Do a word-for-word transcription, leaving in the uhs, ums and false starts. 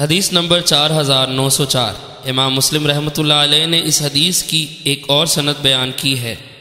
हदीस नंबर चार हज़ार नौ सौ चार। इमाम मुस्लिम रहमतुल्लाह अलैह ने इस हदीस की एक और सनद बयान की है।